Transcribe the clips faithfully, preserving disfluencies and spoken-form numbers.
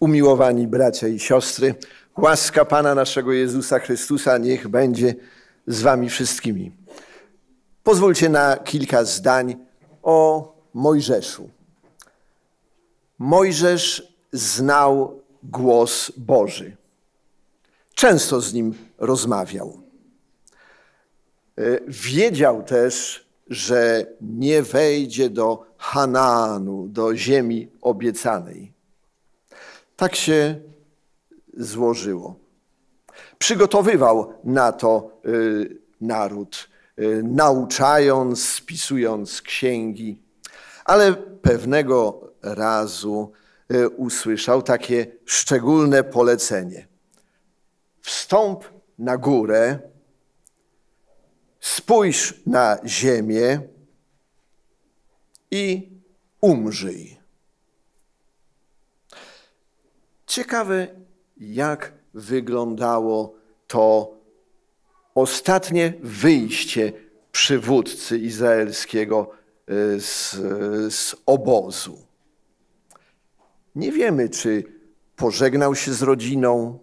Umiłowani bracia i siostry, łaska Pana naszego Jezusa Chrystusa niech będzie z wami wszystkimi. Pozwólcie na kilka zdań o Mojżeszu. Mojżesz znał głos Boży. Często z nim rozmawiał. Wiedział też, że nie wejdzie do Kanaanu, do ziemi obiecanej. Tak się złożyło. Przygotowywał na to naród, nauczając, spisując księgi. Ale pewnego razu usłyszał takie szczególne polecenie. Wstąp na górę, spójrz na ziemię i umrzyj. Ciekawe, jak wyglądało to ostatnie wyjście przywódcy izraelskiego z, z obozu. Nie wiemy, czy pożegnał się z rodziną,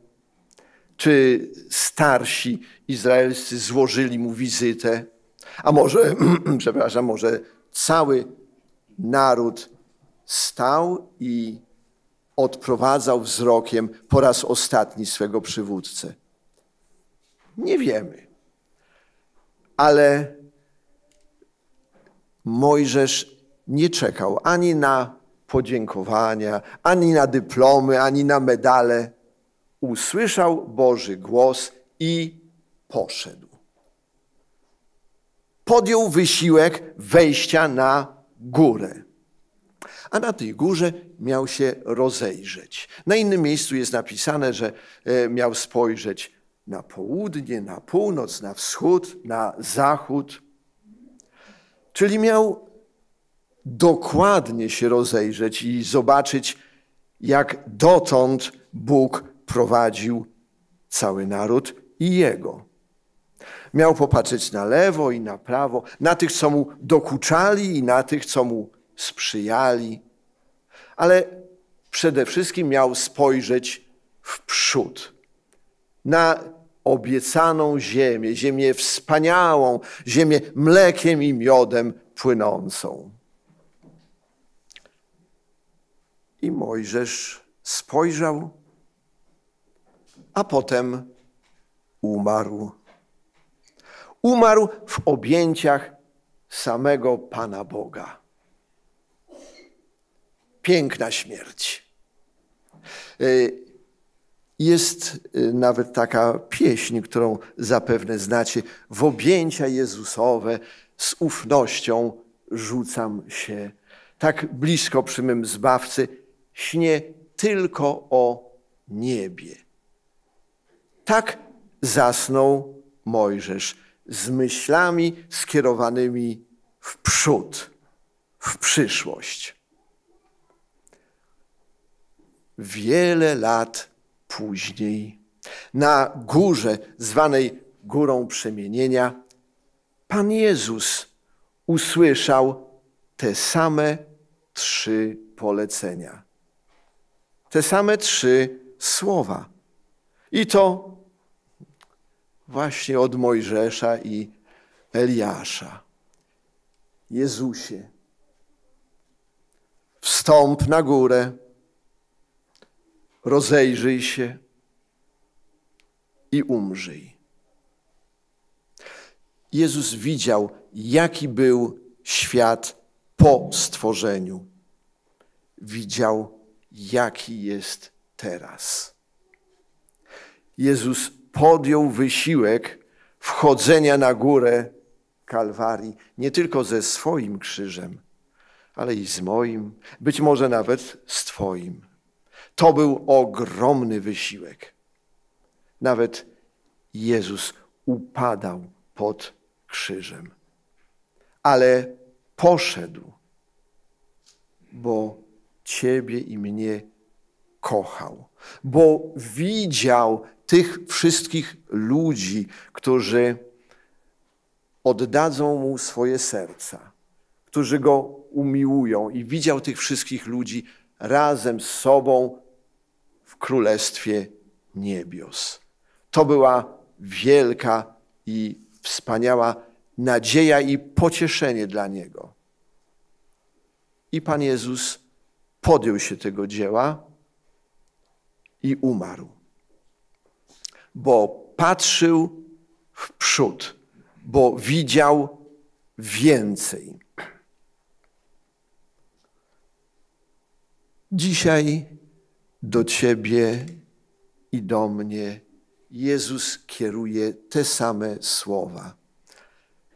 czy starsi izraelscy złożyli mu wizytę, a może, przepraszam, może cały naród stał i odprowadzał wzrokiem po raz ostatni swego przywódcę. Nie wiemy, ale Mojżesz nie czekał ani na podziękowania, ani na dyplomy, ani na medale. Usłyszał Boży głos i poszedł. Podjął wysiłek wejścia na górę. A na tej górze miał się rozejrzeć. Na innym miejscu jest napisane, że miał spojrzeć na południe, na północ, na wschód, na zachód. Czyli miał dokładnie się rozejrzeć i zobaczyć, jak dotąd Bóg prowadził cały naród i jego. Miał popatrzeć na lewo i na prawo, na tych, co mu dokuczali i na tych, co mu sprzyjali, ale przede wszystkim miał spojrzeć w przód, na obiecaną ziemię, ziemię wspaniałą, ziemię mlekiem i miodem płynącą. I Mojżesz spojrzał, a potem umarł. Umarł w objęciach samego Pana Boga. Piękna śmierć. Jest nawet taka pieśń, którą zapewne znacie. W objęcia Jezusowe z ufnością rzucam się. Tak blisko przy mym Zbawcy śnię tylko o niebie. Tak zasnął Mojżesz z myślami skierowanymi w przód, w przyszłość. Wiele lat później na górze zwanej Górą Przemienienia Pan Jezus usłyszał te same trzy polecenia. Te same trzy słowa. I to właśnie od Mojżesza i Eliasza. Jezusie, wstąp na górę, rozejrzyj się i umrzyj. Jezus widział, jaki był świat po stworzeniu. Widział, jaki jest teraz. Jezus podjął wysiłek wchodzenia na górę Kalwarii, nie tylko ze swoim krzyżem, ale i z moim, być może nawet z twoim. To był ogromny wysiłek. Nawet Jezus upadał pod krzyżem, ale poszedł, bo ciebie i mnie kochał, bo widział tych wszystkich ludzi, którzy oddadzą mu swoje serca, którzy go umiłują i widział tych wszystkich ludzi razem z sobą w Królestwie Niebios. To była wielka i wspaniała nadzieja i pocieszenie dla niego. I Pan Jezus podjął się tego dzieła i umarł, bo patrzył w przód, bo widział więcej. Dzisiaj do ciebie i do mnie Jezus kieruje te same słowa.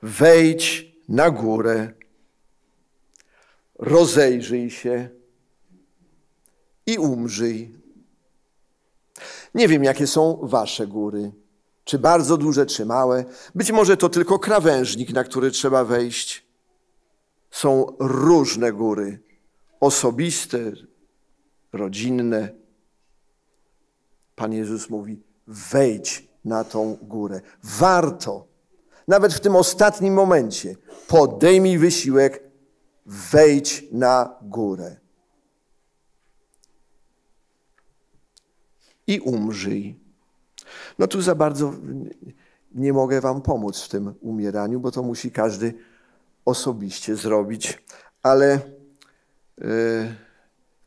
Wejdź na górę, rozejrzyj się i umrzyj. Nie wiem, jakie są wasze góry, czy bardzo duże, czy małe. Być może to tylko krawężnik, na który trzeba wejść. Są różne góry, osobiste, rodzinne. Pan Jezus mówi, wejdź na tą górę. Warto, nawet w tym ostatnim momencie, podejmij wysiłek, wejdź na górę. I umrzyj. No tu za bardzo nie mogę wam pomóc w tym umieraniu, bo to musi każdy osobiście zrobić. Ale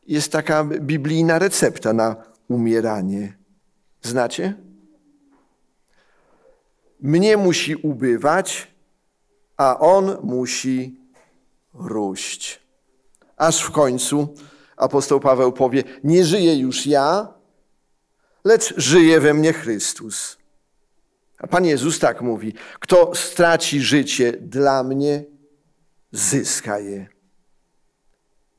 jest taka biblijna recepta na umieranie. Znacie? Mnie musi ubywać, a on musi róść. Aż w końcu apostoł Paweł powie, nie żyję już ja, lecz żyje we mnie Chrystus. A Pan Jezus tak mówi, kto straci życie dla mnie, zyska je.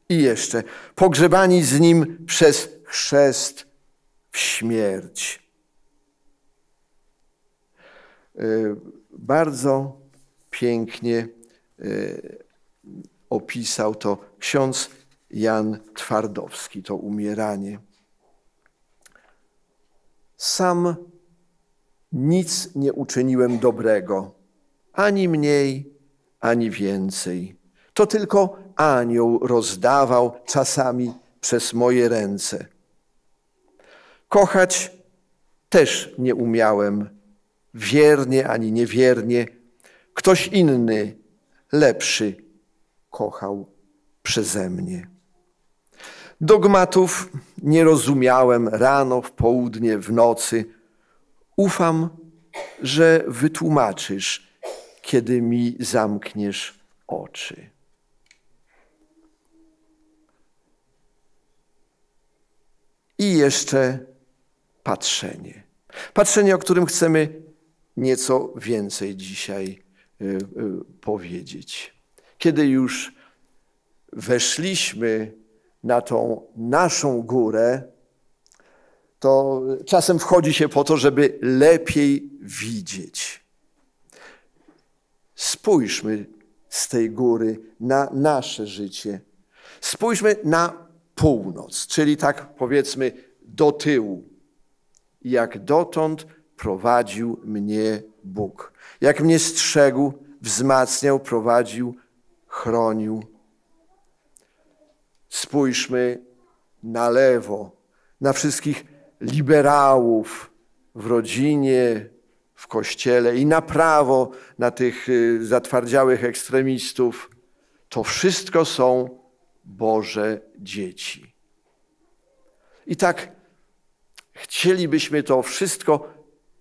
I jeszcze, pogrzebani z Nim przez chrzest w śmierć. Bardzo pięknie opisał to ksiądz Jan Twardowski, to umieranie. Sam nic nie uczyniłem dobrego, ani mniej, ani więcej. To tylko anioł rozdawał czasami przez moje ręce. Kochać też nie umiałem, wiernie ani niewiernie. Ktoś inny, lepszy, kochał przeze mnie. Dogmatów nie rozumiałem rano, w południe, w nocy. Ufam, że wytłumaczysz, kiedy mi zamkniesz oczy. I jeszcze patrzenie. Patrzenie, o którym chcemy nieco więcej dzisiaj powiedzieć. Kiedy już weszliśmy na tą naszą górę, to czasem wchodzi się po to, żeby lepiej widzieć. Spójrzmy z tej góry na nasze życie. Spójrzmy na północ, czyli tak powiedzmy do tyłu. Jak dotąd prowadził mnie Bóg. Jak mnie strzegł, wzmacniał, prowadził, chronił. Spójrzmy na lewo, na wszystkich liberałów w rodzinie, w kościele i na prawo, na tych zatwardziałych ekstremistów. To wszystko są Boże dzieci. I tak chcielibyśmy to wszystko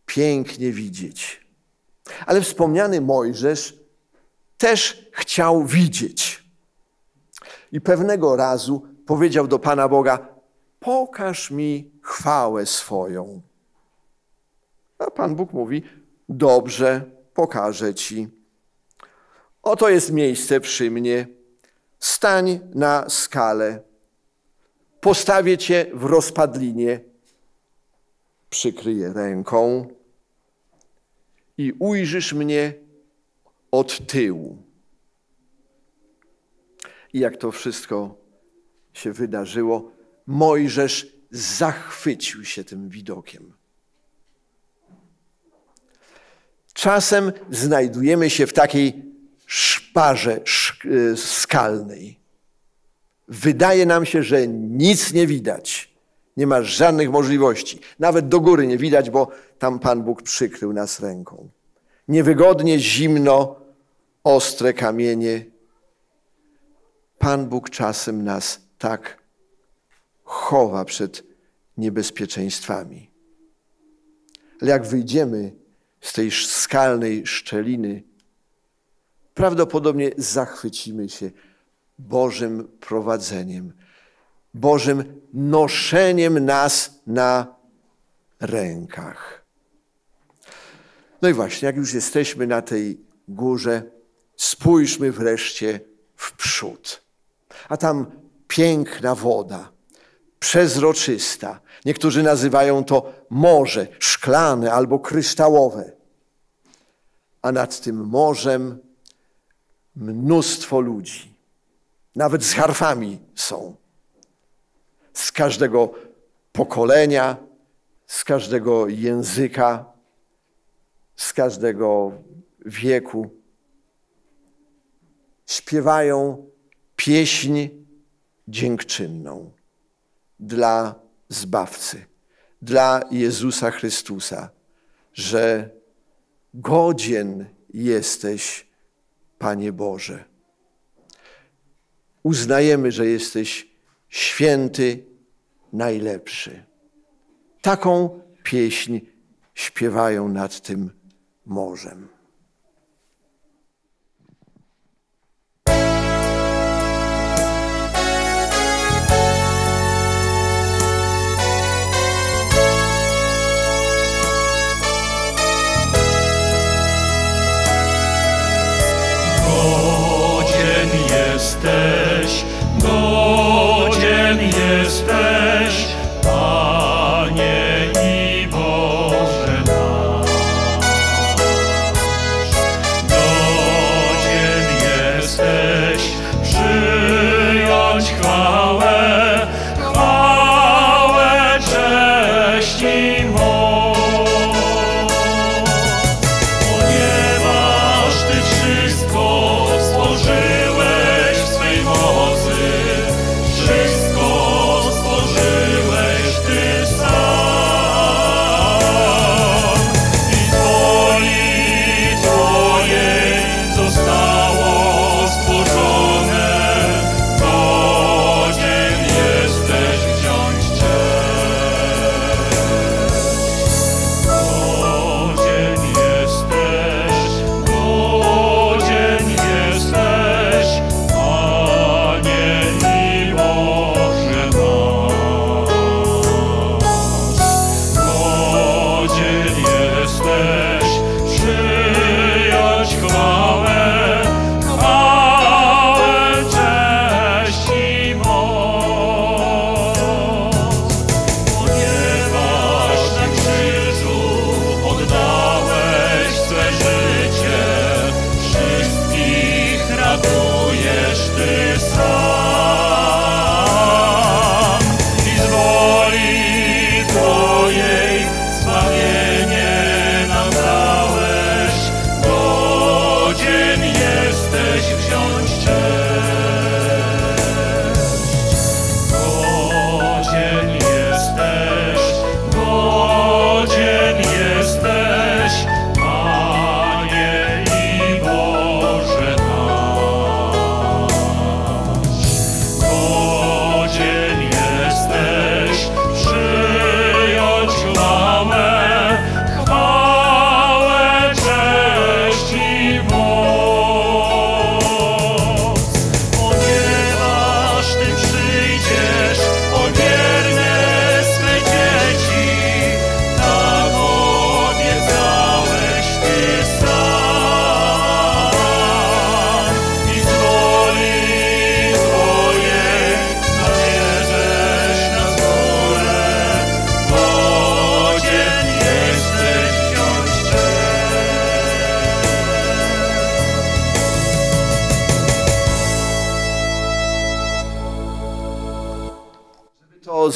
pięknie widzieć. Ale wspomniany Mojżesz też chciał widzieć. I pewnego razu powiedział do Pana Boga, pokaż mi chwałę swoją. A Pan Bóg mówi, dobrze, pokażę ci. Oto jest miejsce przy mnie. Stań na skalę. Postawię cię w rozpadlinie. Przykryję ręką i ujrzysz mnie od tyłu. I jak to wszystko się wydarzyło, Mojżesz zachwycił się tym widokiem. Czasem znajdujemy się w takiej szparze skalnej. Wydaje nam się, że nic nie widać, Nie ma żadnych możliwości. Nawet do góry nie widać, bo tam Pan Bóg przykrył nas ręką. Niewygodnie, zimno, ostre kamienie. Pan Bóg czasem nas tak chowa przed niebezpieczeństwami. Ale jak wyjdziemy z tej skalnej szczeliny, prawdopodobnie zachwycimy się Bożym prowadzeniem, Bożym noszeniem nas na rękach. No i właśnie, jak już jesteśmy na tej górze, spójrzmy wreszcie w przód. A tam piękna woda, przezroczysta. Niektórzy nazywają to morze, szklane albo kryształowe. A nad tym morzem mnóstwo ludzi. Nawet z harfami są. Z każdego pokolenia, z każdego języka, z każdego wieku. Śpiewają pieśń dziękczynną dla Zbawcy, dla Jezusa Chrystusa, że godzien jesteś, Panie Boże. Uznajemy, że jesteś święty, najlepszy. Taką pieśń śpiewają nad tym morzem. Godzien jesteś, godzien jesteś, Panie i Boże nasz. Godzien jesteś przyjąć chwałę, chwałę, cześć i moc. Ponieważ Ty wszystko stworzyłeś w swej mocy,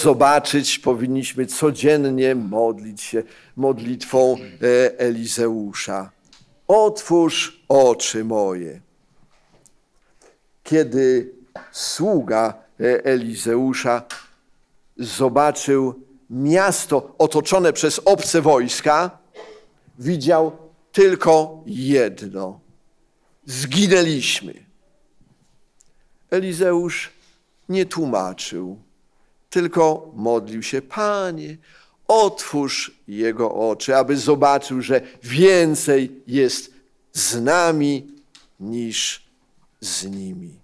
zobaczyć, powinniśmy codziennie modlić się modlitwą Elizeusza. Otwórz oczy moje. Kiedy sługa Elizeusza zobaczył miasto otoczone przez obce wojska, widział tylko jedno. Zginęliśmy. Elizeusz nie tłumaczył, tylko modlił się: Panie, otwórz jego oczy, aby zobaczył, że więcej jest z nami niż z nimi.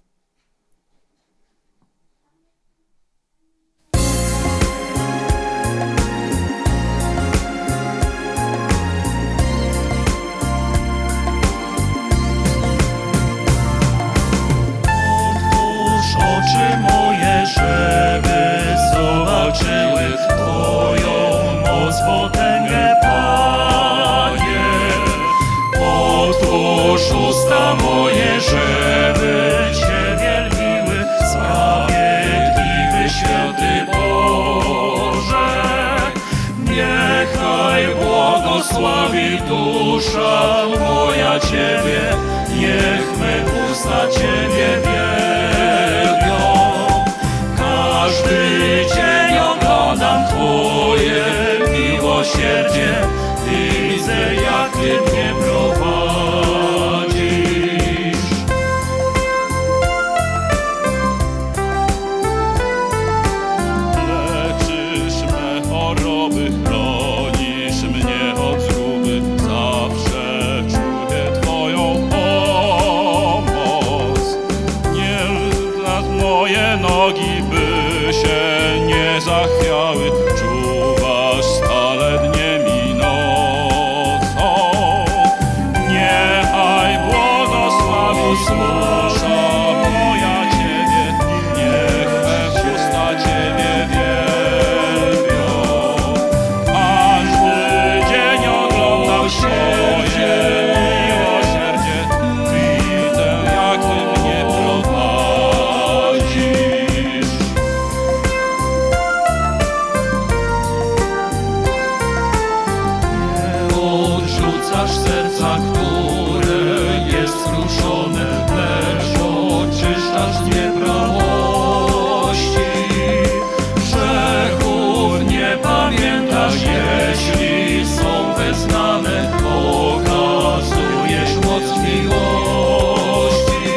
Otwórz oczy moje, żeby zobaczyły Twoją moc, potęgę, Panie. Otwórz usta moje, żeby Cię wielbiły, sprawiedliwy, święty Boże. Niechaj błogosławi dusza moja Ciebie, niech me usta Ciebie wielbią. Każdy dzień oglądam Twoje miłosierdzie i widzę, jak Ty mnie prowadzisz. Leczysz me choroby, chronisz mnie od zguby, zawsze czuję Twoją pomoc. Nie nad moje nogi, się nie zachwiały, czuwasz stale dniem i nocą. Niechaj błogosławi służa moja Ciebie, niech me usta Ciebie wielbią. Każdy dzień oglądam Twoje miłosierdzie, widzę, jak Ty mnie prowadzisz. Serca, które jest ruszone, lecz oczyszczasz z nieprawości. Grzechów nie pamiętasz, jeśli są wyznane, okazujesz moc miłości.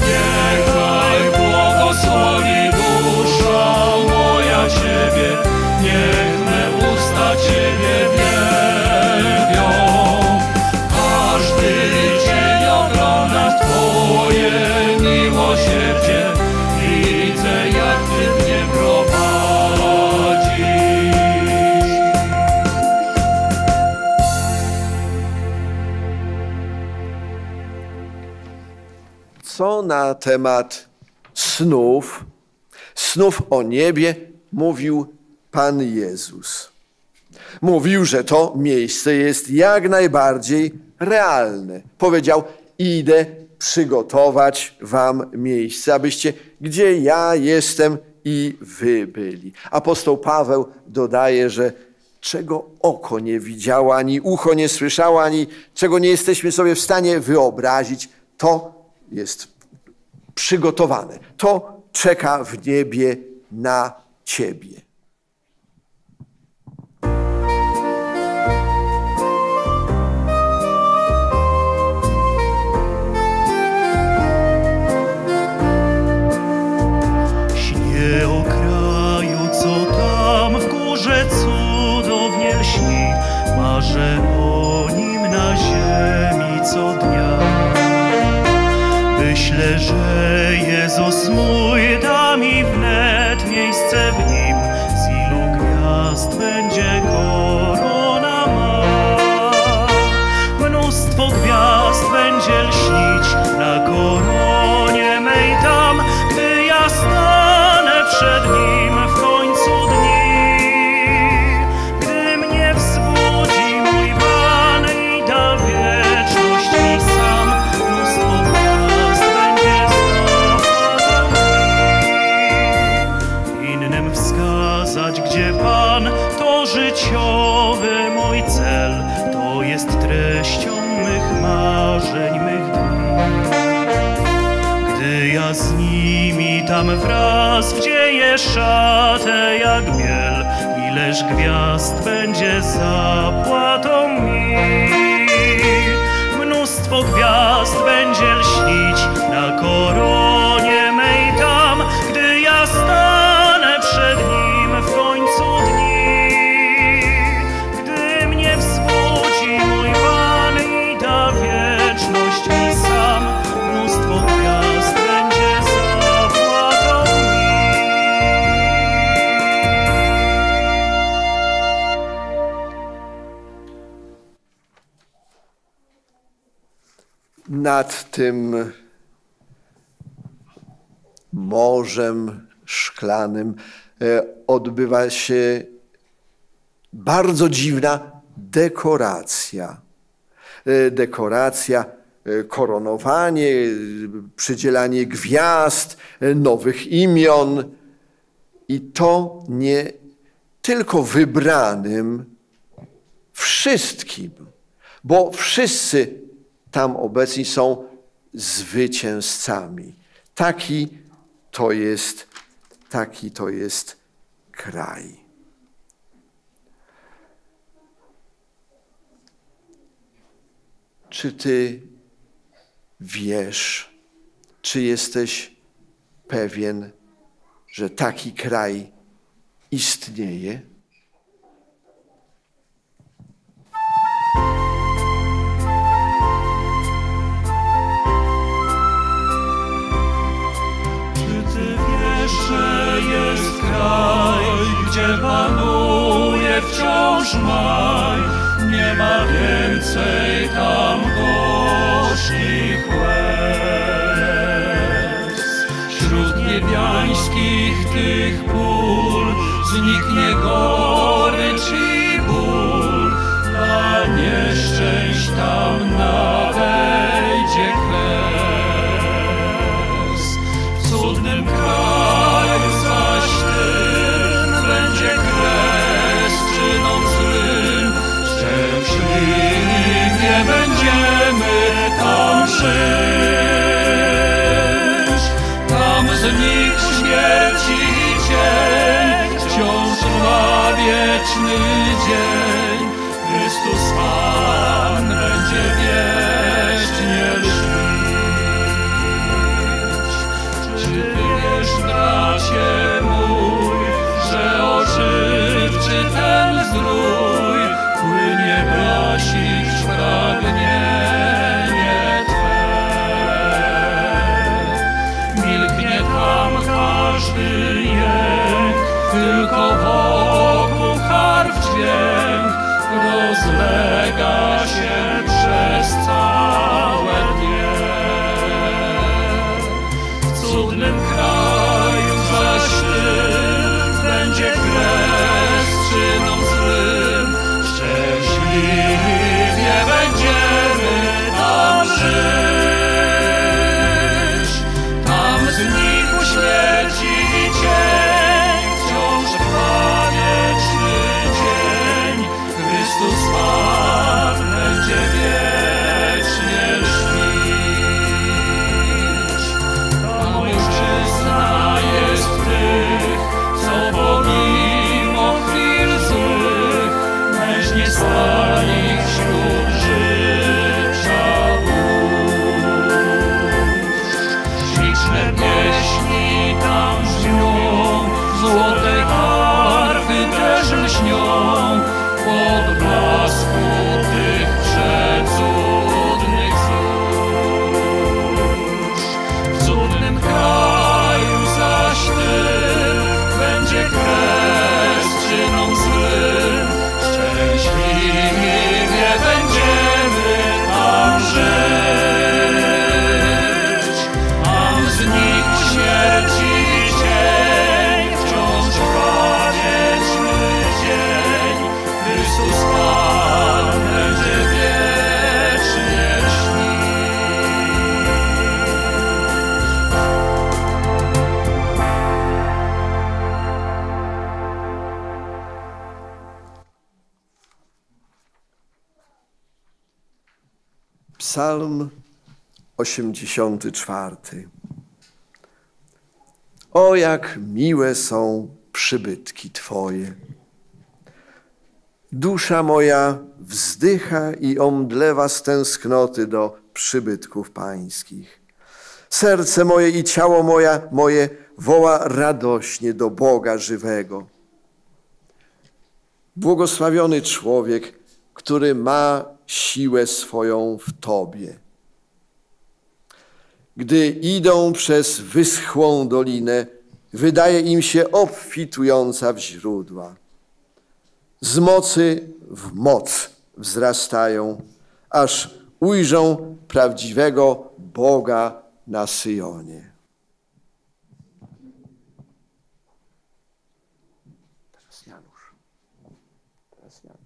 Niechaj błogosławi dusza moja Ciebie, niech me usta Ciebie wielbią. Każdy dzień oglądam Twoje miłosierdzie, widzę, jak Ty mnie prowadzisz. Co na temat snów, snów o niebie mówił Pan Jezus? Mówił, że to miejsce jest jak najbardziej realne. Powiedział: idę przygotować wam miejsce, abyście gdzie ja jestem i wy byli. Apostoł Paweł dodaje, że czego oko nie widziało, ani ucho nie słyszało, ani czego nie jesteśmy sobie w stanie wyobrazić, to jest przygotowane. To czeka w niebie na ciebie. O kraju, co tam w górze cudownie lśni, marzę o nim na ziemi co dnia. Myślę, że Jezus mój da mi wnet miejsce w nim, z ilu gwiazd będzie korona ma. Mnóstwo gwiazd będzie lśnić na koronie mej tam, gdy ja stanę przed nim w końcu dni. Gdy mnie wzbudzi mój Pan i da wieczność mi sam, mnóstwo gwiazd będzie znów. Innym wskazać, gdzie Pan, to życiowy mój cel, to jest treścią mych marzeń, mych dni. Gdy ja z nimi tam wraz wdzieje szatę jak miel, ileż gwiazd będzie zapłatą mi. Mnóstwo gwiazd będzie lśnić na koronie mej tam, gdy ja stanę przed nim w końcu dni. Gdy mnie wzbudzi mój Pan i da wieczność mi sam, mnóstwo gwiazd będzie zapłatą mi. Nad tym morzem szklanym odbywa się bardzo dziwna dekoracja. Dekoracja, koronowanie, przydzielanie gwiazd, nowych imion. I to nie tylko wybranym, wszystkim, bo wszyscy tam obecni są zwycięzcami. Taki To jest, taki to jest kraj. Czy ty wiesz, czy jesteś pewien, że taki kraj istnieje? Gdzie panuje wciąż maj, nie ma więcej tam gorzkich łez. Wśród niebiańskich tych pól zniknie gorycz i ból, na nieszczęść tam nadejdzie kres. W cudnym kraju zaś ty będzie kres czynom złym, szczęśliwi nie będziemy tam żyć. Tam znik śmierć i cień, wciąż trwa wieczny dzień. Chrystus Pan będzie wiecznie żyć. Czy ty wiesz, bracie mój, że ożywczy ten zdrój płynie prosić pragnienie Twe? Milknie tam każdy jęk, tylko wokół harf dźwięk rozlega się przez całe dnie. W cudnym kraju zaś Ty będzie kres czynom złym, szczęśliwie będziemy tam żyć. Tam znikł śmierć i cień, wciąż trwa wieczny dzień. Chrystus Pan będzie wiecznie lśnić. Tam ojczyzna jest tych, co pomimo chwil złych mężnie stali wśród życia burz. Śliczne pieśni tam brzmią, złote harfy też lśnią pod blasku tych przecudnych zórz. W cudnym kraju zaś ty będzie kres czynom złym, szczęśliwie będziemy tam żyć. Tam znikł śmierć i cień, wciąż trwa wieczny dzień. Chrystus Pan będzie wiecznie śnić. Psalm osiemdziesiąty czwarty. O, jak miłe są przybytki Twoje. Dusza moja wzdycha i omdlewa z tęsknoty do przybytków pańskich. Serce moje i ciało moja, moje woła radośnie do Boga żywego. Błogosławiony człowiek, który ma siłę swoją w Tobie. Gdy idą przez wyschłą dolinę, wydaje im się obfitująca w źródła. Z mocy w moc wzrastają, aż ujrzą prawdziwego Boga na Syjonie. Teraz Janusz. Teraz Janusz.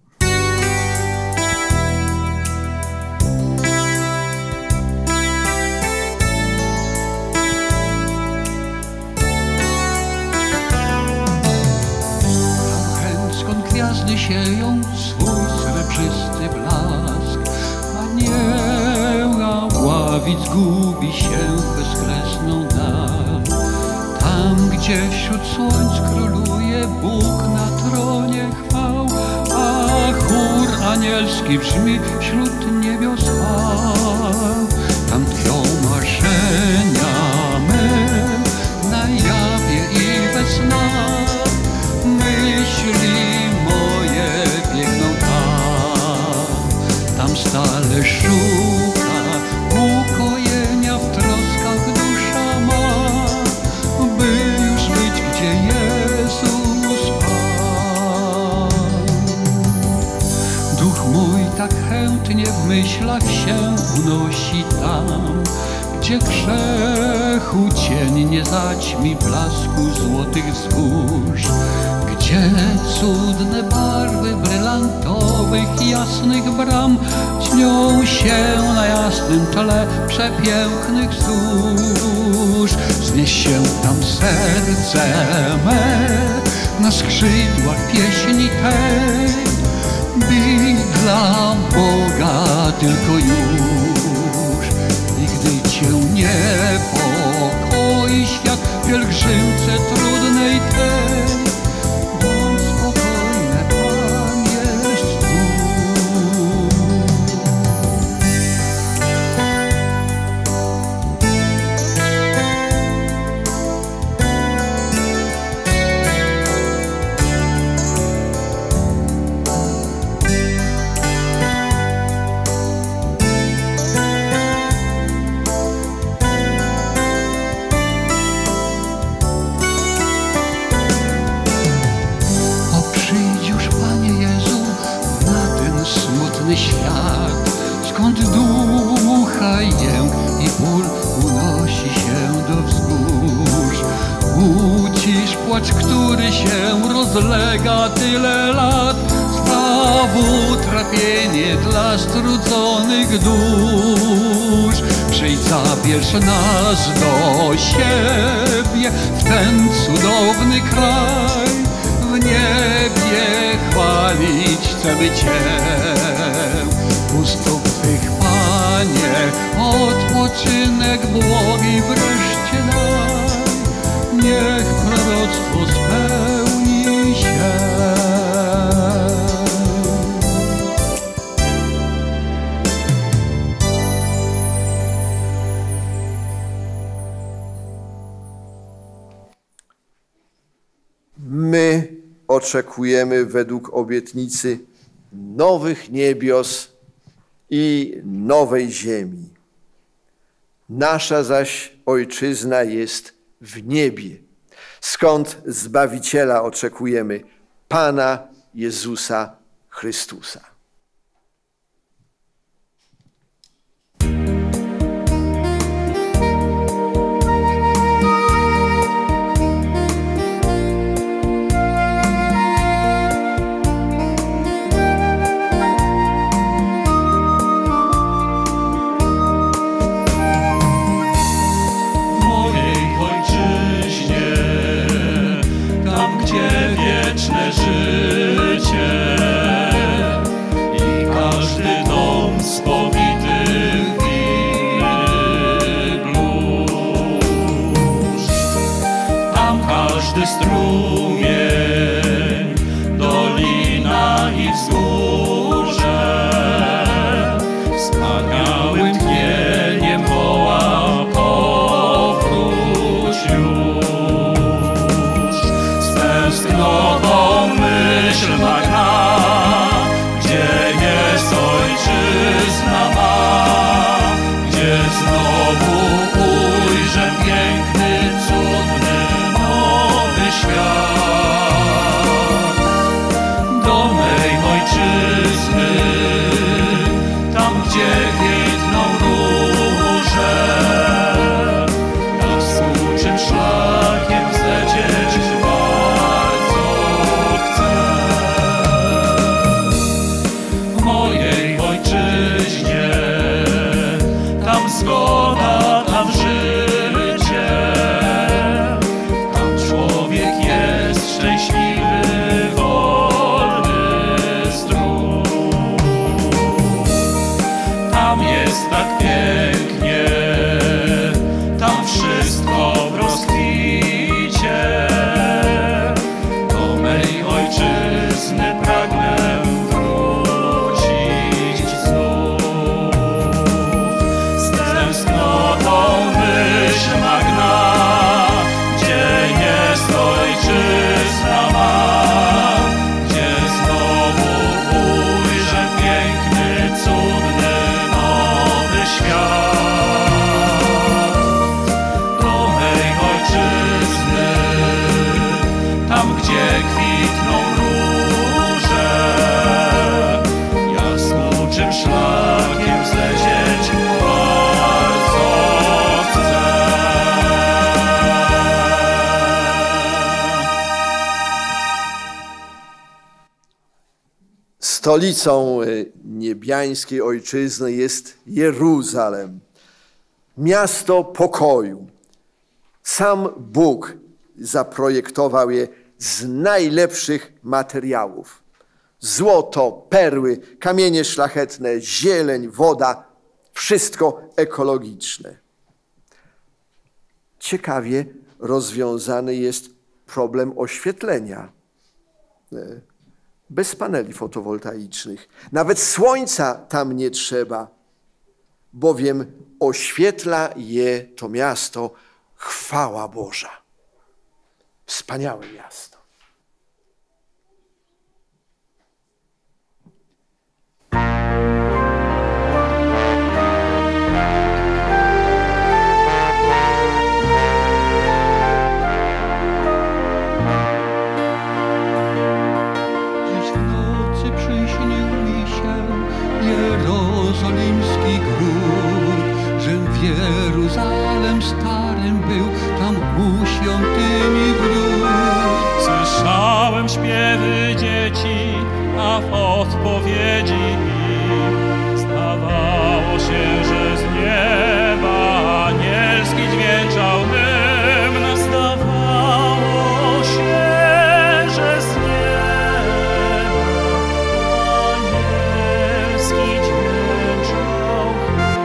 Skąd gwiazdy sieją swój srebrzysty blask, a nieba ławic gubi się w bezkresną dal. Tam, gdzie wśród słońc króluje Bóg na tronie chwał, a chór anielski brzmi wśród niebios chwał. Tam tkwią marzenia my na jawie i we snach, myśli moje biegną tam, tam stale szuka ukojenia w troskach dusza ma, by już być, gdzie Jezus Pan. Duch mój tak chętnie w myślach się unosi tam, gdzie grzechu cień nie zaćmi blasku złotych wzgórz, gdzie cudne barwy brylantowych jasnych bram śnią się na jasnym tle przepięknych wzgórz. Wznieś się tam serce me na skrzydłach pieśni tej, bij dla Boga tylko już. I gdy cię niepokoi świat w pielgrzymce trudnej tej, który się rozlega tyle lat, stawu utrapienie dla strudzonych dusz. Przyjdź, zabierz nas do siebie w ten cudowny kraj, w niebie chwalić chcemy Cię. U stóp Twych, Panie, odpoczynek błogi wreszcie daj. Niech proroctwo spełni się. My oczekujemy według obietnicy nowych niebios i nowej ziemi. Nasza zaś ojczyzna jest w niebie, skąd Zbawiciela oczekujemy, Pana Jezusa Chrystusa. tęsknotą myśl magna, gdzie jest ojczyzna ma, gdzie znowu ujrzę piękny, cudny, nowy świat. Do mej ojczyzny, tam gdzie kwitną róże, na słuczym szlakiem zlecieć bardzo chcę. W mojej ojczyźnie, tam zgoda, tam życie, tam człowiek jest szczęśliwy, wolny, zdrów. Tam jest tak pięknie, tam wszystko w rozkwicie. Do mej ojczyzny pragnę wrócić znów. Z tęsknotą myśl magna, gdzie jest ojczyzna ma, gdzie znowu ujrzę piękny, cudny, nowy świat. Do mej ojczyzny, tam gdzie kwitną róże, ja smuczym szlakiem zlecieć bardzo chcę. Stolicą niebiańskiej ojczyzny jest Jeruzalem, miasto pokoju. Sam Bóg zaprojektował je z najlepszych materiałów. Złoto, perły, kamienie szlachetne, zieleń, woda, wszystko ekologiczne. Ciekawie rozwiązany jest problem oświetlenia bez paneli fotowoltaicznych. Nawet słońca tam nie trzeba, bowiem oświetla je to miasto chwała Boża. Wspaniałe miasto. Dziś w nocy przyśnił mi się jerozolimski gród, że w Jeruzalem starym był, tam u świątyni wróć. Słyszałem śpiewy dzieci, a w odpowiedzi im zdawało się, że z nieba anielski dźwięczał hymn. Zdawało się, że z nieba anielski dźwięczał hymn.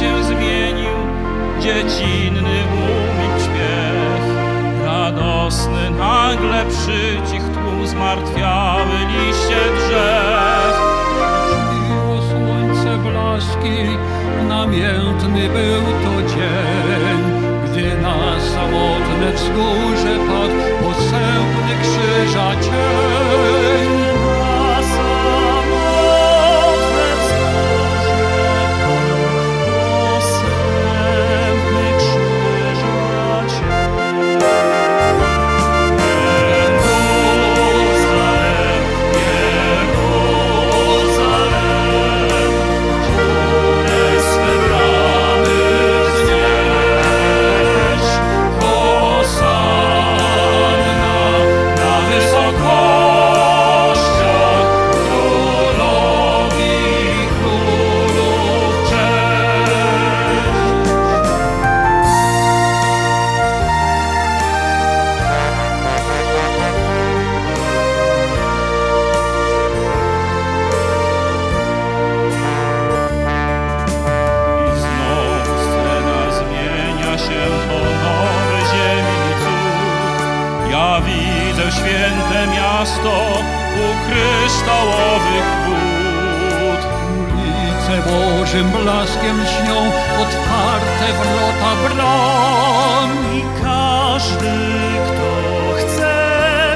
Jezus święte miasto u kryształowych wód. Ulice Bożym blaskiem śnią otwarte wrota bram. I każdy, kto chce,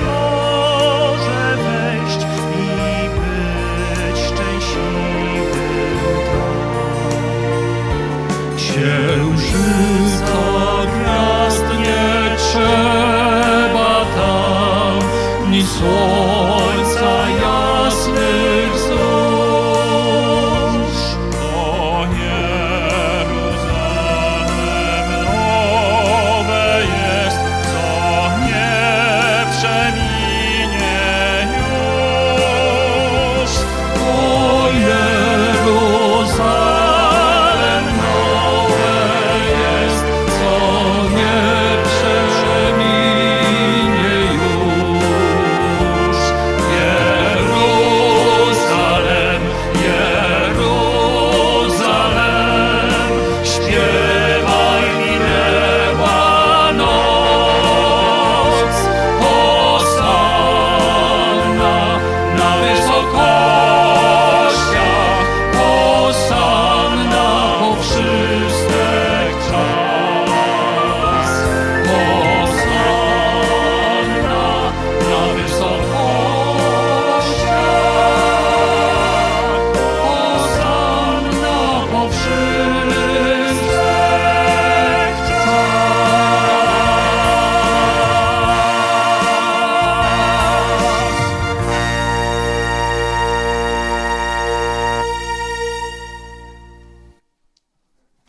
może wejść i być szczęśliwym tam. Księżyca gwiazdnie trzeba tam, ni słońca jasnych wzrusz. O Jeruzalem nowe jest, co nie przeminie już. O Jeruzalem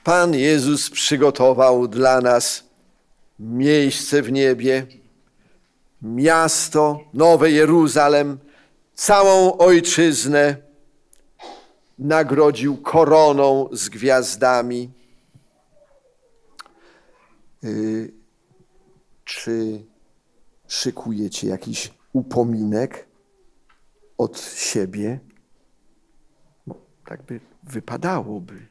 Pan Jezus przygotował dla nas miejsce w niebie, miasto, nowe Jeruzalem, całą ojczyznę nagrodził koroną z gwiazdami. Czy szykujecie jakiś upominek od siebie? Tak by wypadałoby.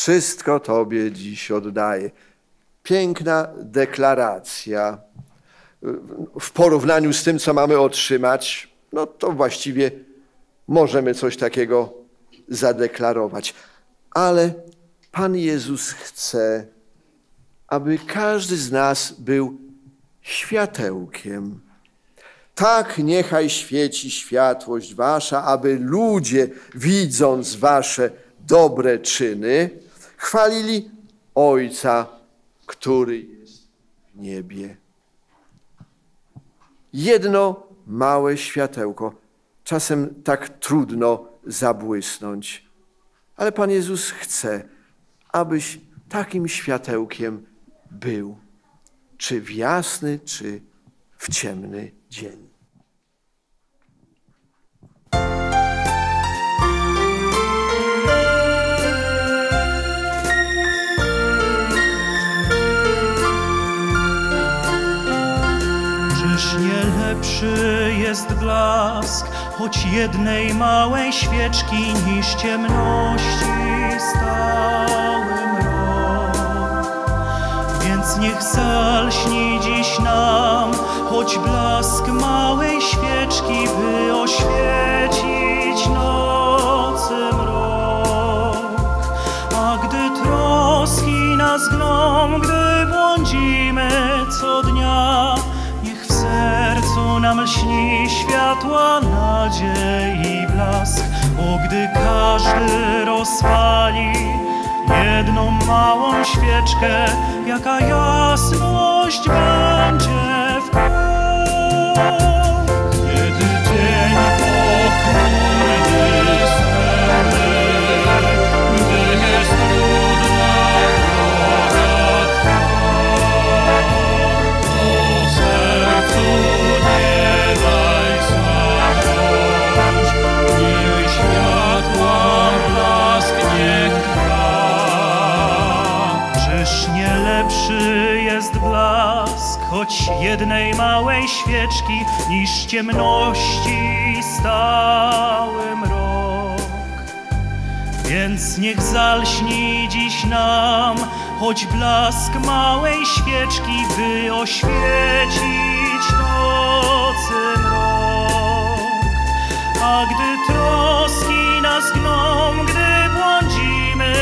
wszystko Tobie dziś oddaję. Piękna deklaracja. W porównaniu z tym, co mamy otrzymać, no to właściwie możemy coś takiego zadeklarować. Ale Pan Jezus chce, aby każdy z nas był światełkiem. Tak niechaj świeci światłość wasza, aby ludzie, widząc wasze dobre czyny, chwalili Ojca, który jest w niebie. Jedno małe światełko. Czasem tak trudno zabłysnąć. Ale Pan Jezus chce, abyś takim światełkiem był. Czy w jasny, czy w ciemny dzień. Czyż nie lepszy jest blask choć jednej małej świeczki niż ciemności stały mrok? Więc niech zalśni dziś nam choć blask małej świeczki, by oświecić nocy mrok. A gdy troski nas gną, gdy błądzimy co dnia, niech w sercu nam lśni światła nadziei blask. Bo gdy każdy rozpali jedną małą świeczkę, jaka jasność będzie. Kiedy dzień pochmurny sferny, gdy jest trudna droga Twa, to sercu nie daj zmarnąć, niech światła blask niech gra. Czyż nie lepszy jest blask choć jednej małej świeczki niż ciemności stały mrok? Więc niech zalśni dziś nam choć blask małej świeczki, by oświecić nocy mrok. A gdy troski nas gną, gdy błądzimy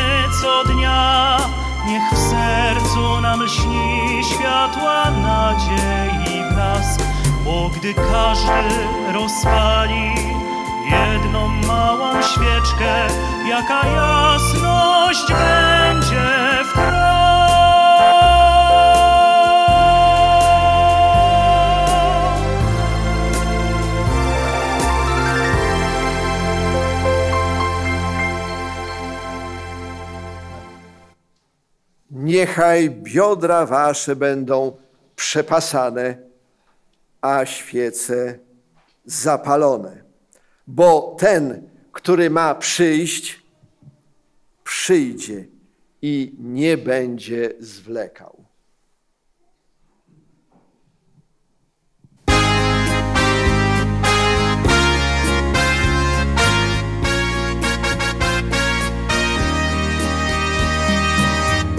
co dnia, niech w sercu nam lśni światła nadziei blask. Bo gdy każdy rozpali jedną małą świeczkę, jaka jasność będzie w kraju. Niechaj biodra wasze będą przepasane, a świece zapalone. Bo ten, który ma przyjść, przyjdzie i nie będzie zwlekał.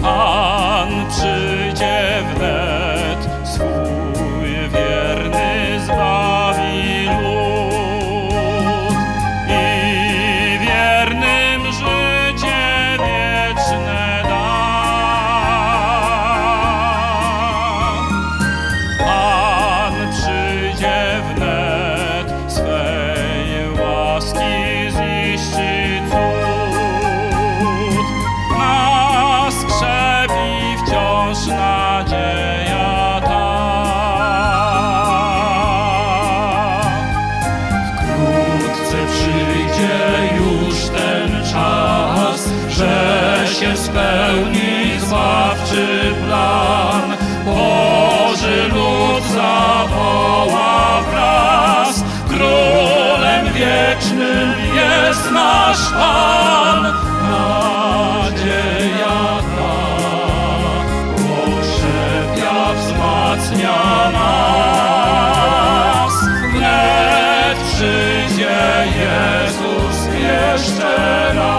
Pan przyjdzie wnet, swój wierny zbawi lud i wiernym życie wieczne da. Pan przyjdzie wnet, swej łaski ziści cud. Nadzieja ta. Wkrótce przyjdzie już ten czas, że się spełni zbawczy plan. Boży lud zawoła wraz, królem wiecznym jest nasz Pan. Nadzieja wzmacnia nas. Wnet przyjdzie Jezus jeszcze raz.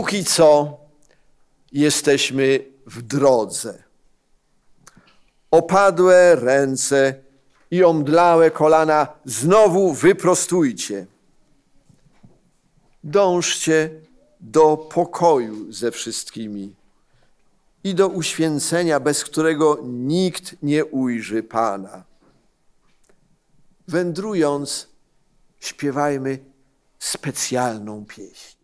póki co jesteśmy w drodze. Opadłe ręce i omdlałe kolana znowu wyprostujcie. Dążcie do pokoju ze wszystkimi i do uświęcenia, bez którego nikt nie ujrzy Pana. Wędrując, śpiewajmy specjalną pieśń.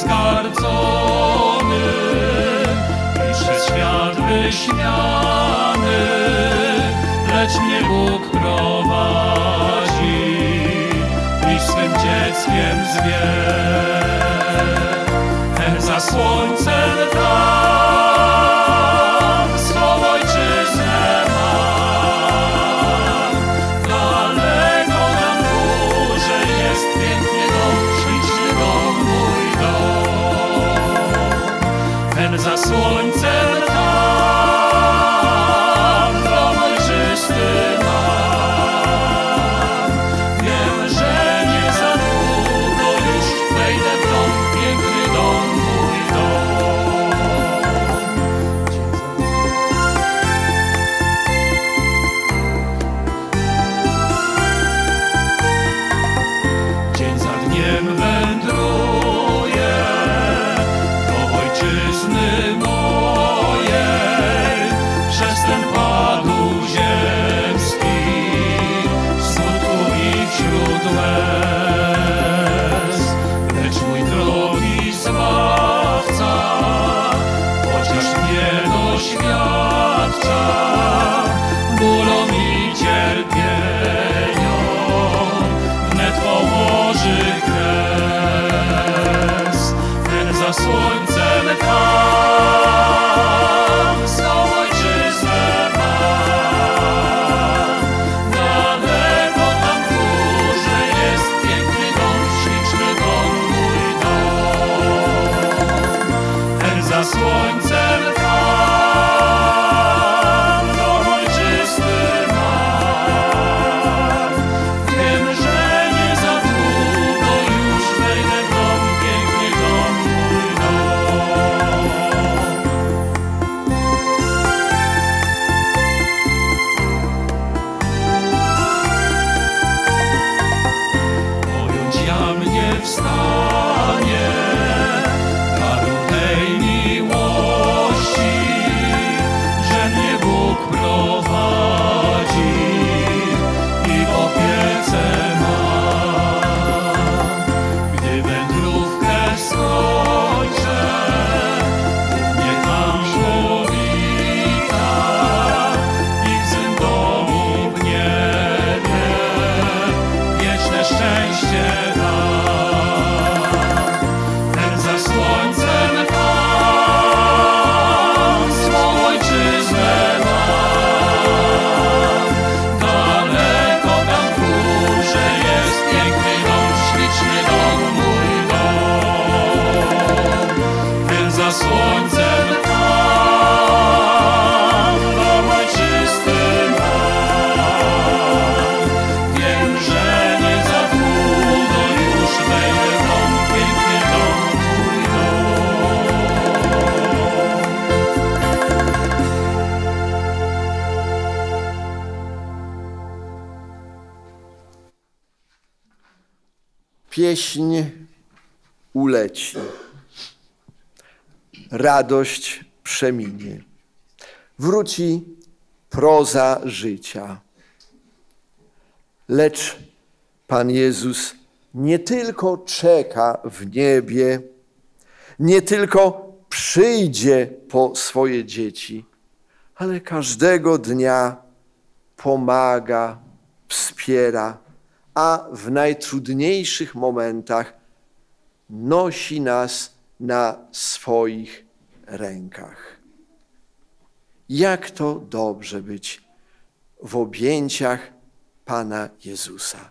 Zgardzony i przez świat wyśmiany, lecz mnie Bóg prowadzi i swym dzieckiem zwie. Ten za słońcem tam swą ojczyznę mam. Daleko na górze jest piękny dom, śliczny dom mój dom. Ten za słońcem tam, dom ojczysty mam. Wiem, że nie za długo już wejdę w dom, piękny dom, mój dom. Dzień za dniem wędruję do ojczyzny mojej, przez ten padł ziemski, w smutku i wśród łez. Lecz mój drogi zbawca, chociaż mnie doświadcza bólom i cierpieniom, wnet położy kres. Ten za słońcem tam swą ojczyznę mam. Daleko tam w górze jest piękny dom, śliczny dom, mój dom. Ten za słońcem tam dom ojczysty mam. Wiem, że nie za długo już wejdę w dom, piękny dom, mój dom. Wstanie daru tej miłości, że mnie Bóg prowadzi i w opiece ma. Gdy wędrówkę skończę, Bóg mnie tam powita i w swym domu w niebie wieczne szczęście da. Pieśń uleci, radość przeminie, wróci proza życia. Lecz Pan Jezus nie tylko czeka w niebie, nie tylko przyjdzie po swoje dzieci, ale każdego dnia pomaga, wspiera, a w najtrudniejszych momentach nosi nas na swoich rękach. Jak to dobrze być w objęciach Pana Jezusa.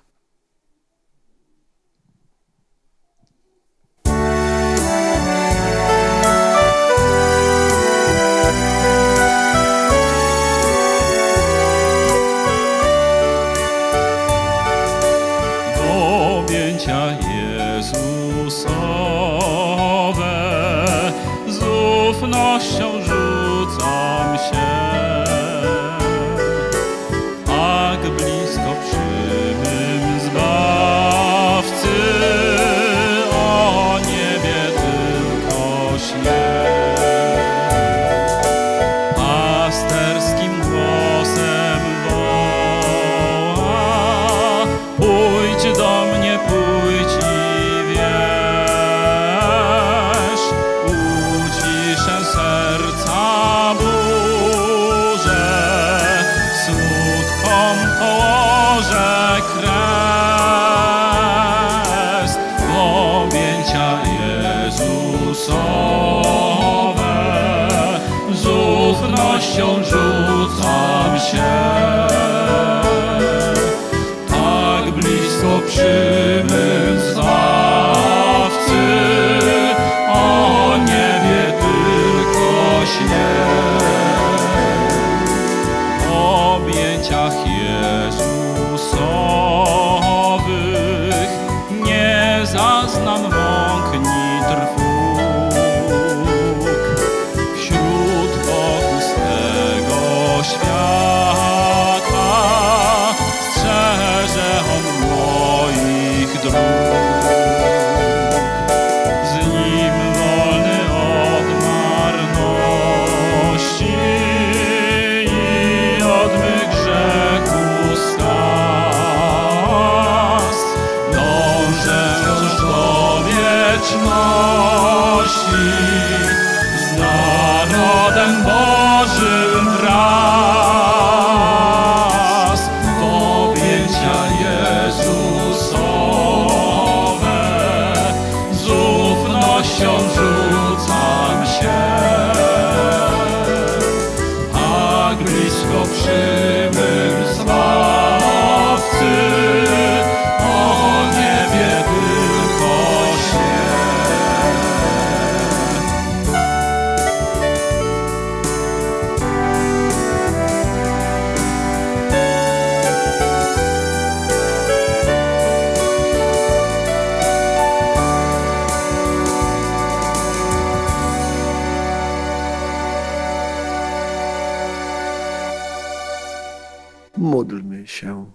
Módlmy się.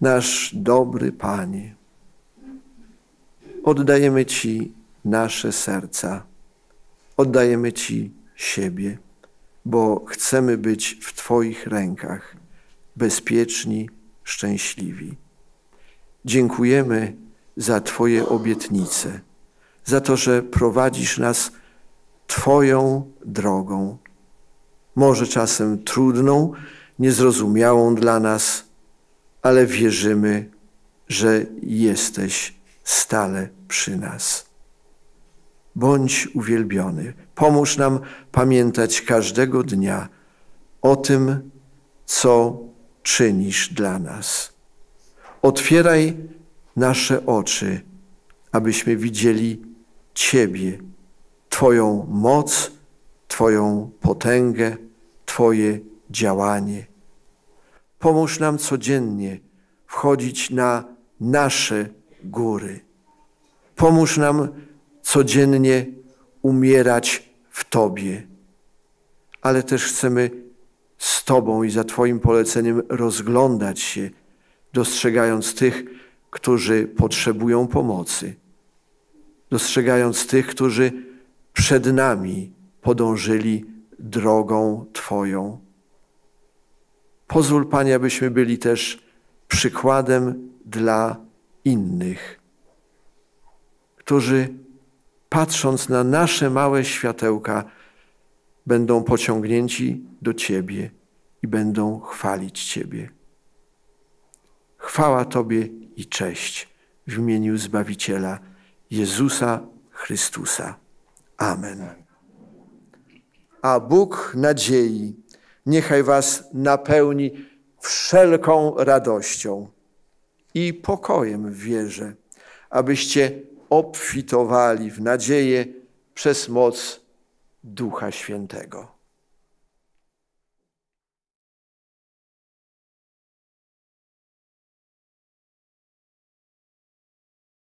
Nasz dobry Panie, oddajemy Ci nasze serca, oddajemy Ci siebie, bo chcemy być w Twoich rękach, bezpieczni, szczęśliwi. Dziękujemy za Twoje obietnice, za to, że prowadzisz nas Twoją drogą, może czasem trudną, niezrozumiałą dla nas, ale wierzymy, że jesteś stale przy nas. Bądź uwielbiony. Pomóż nam pamiętać każdego dnia o tym, co czynisz dla nas. Otwieraj nasze oczy, abyśmy widzieli Ciebie, Twoją moc, Twoją potęgę, Twoje działanie. Pomóż nam codziennie wchodzić na nasze góry. Pomóż nam codziennie umierać w Tobie. Ale też chcemy z Tobą i za Twoim poleceniem rozglądać się, dostrzegając tych, którzy potrzebują pomocy, dostrzegając tych, którzy przed nami podążyli drogą Twoją. Pozwól, Panie, abyśmy byli też przykładem dla innych, którzy patrząc na nasze małe światełka będą pociągnięci do Ciebie i będą chwalić Ciebie. Chwała Tobie i cześć w imieniu Zbawiciela Jezusa Chrystusa. Amen. A Bóg nadziei niechaj was napełni wszelką radością i pokojem w wierze, abyście obfitowali w nadzieję przez moc Ducha Świętego.